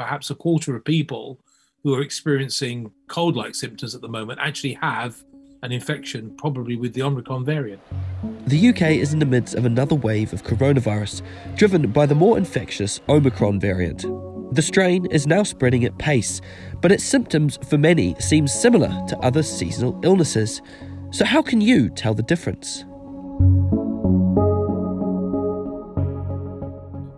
perhaps a quarter of people who are experiencing cold-like symptoms at the moment actually have an infection, probably with the Omicron variant. The UK is in the midst of another wave of coronavirus, driven by the more infectious Omicron variant. The strain is now spreading at pace, but its symptoms for many seem similar to other seasonal illnesses. So how can you tell the difference?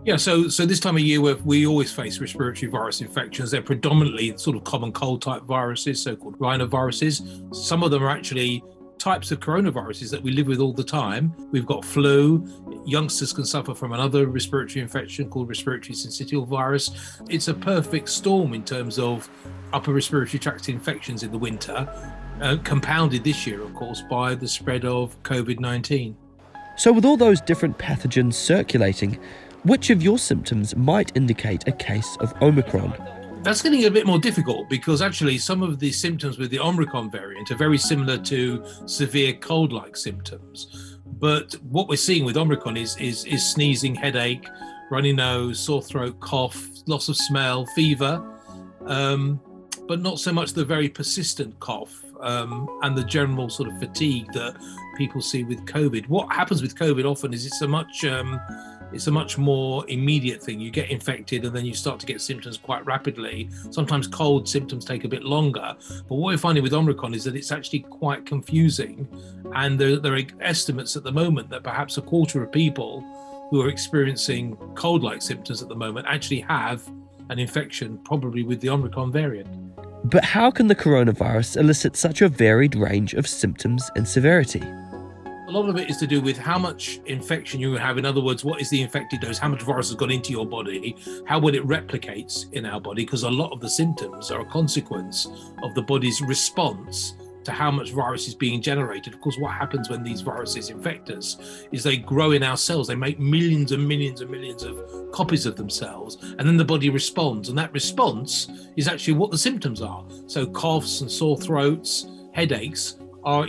Yeah, so this time of year we always face respiratory virus infections. They're predominantly sort of common cold type viruses, so-called rhinoviruses. Some of them are actually types of coronaviruses that we live with all the time. We've got flu. Youngsters can suffer from another respiratory infection called respiratory syncytial virus. It's a perfect storm in terms of upper respiratory tract infections in the winter, compounded this year, of course, by the spread of COVID-19. So with all those different pathogens circulating, which of your symptoms might indicate a case of Omicron? That's getting a bit more difficult because actually some of the symptoms with the Omicron variant are very similar to severe cold-like symptoms. But what we're seeing with Omicron is sneezing, headache, runny nose, sore throat, cough, loss of smell, fever, but not so much the very persistent cough and the general sort of fatigue that people see with COVID. What happens with COVID often is it's a much more immediate thing. You get infected and then you start to get symptoms quite rapidly. Sometimes cold symptoms take a bit longer. But what we're finding with Omicron is that it's actually quite confusing. And there are estimates at the moment that perhaps a quarter of people who are experiencing cold-like symptoms at the moment actually have an infection, probably with the Omicron variant. But how can the coronavirus elicit such a varied range of symptoms and severity? A lot of it is to do with how much infection you have. In other words, what is the infected dose? How much virus has gone into your body? How well it replicates in our body? Because a lot of the symptoms are a consequence of the body's response to how much virus is being generated. Of course, what happens when these viruses infect us is they grow in our cells. They make millions and millions and millions of copies of themselves, and then the body responds. And that response is actually what the symptoms are. So coughs and sore throats, headaches,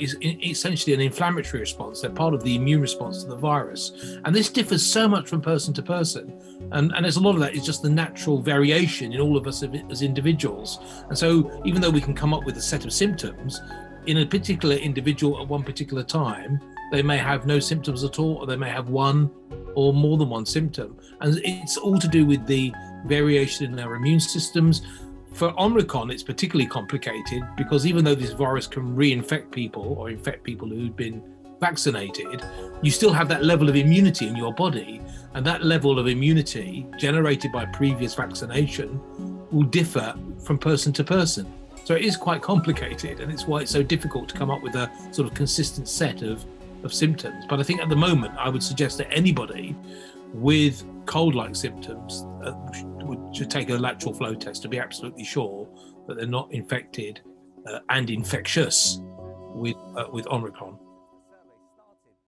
is essentially an inflammatory response. They're part of the immune response to the virus. And this differs so much from person to person. And there's a lot of that is just the natural variation in all of us as individuals. And so even though we can come up with a set of symptoms, in a particular individual at one particular time, they may have no symptoms at all, or they may have one or more than one symptom. And it's all to do with the variation in our immune systems. For Omicron, it's particularly complicated because even though this virus can reinfect people or infect people who've been vaccinated, you still have that level of immunity in your body, and that level of immunity generated by previous vaccination will differ from person to person. So it is quite complicated, and it's why it's so difficult to come up with a sort of consistent set of symptoms. But I think at the moment, I would suggest that anybody with cold-like symptoms should take a lateral flow test to be absolutely sure that they're not infected and infectious with Omicron.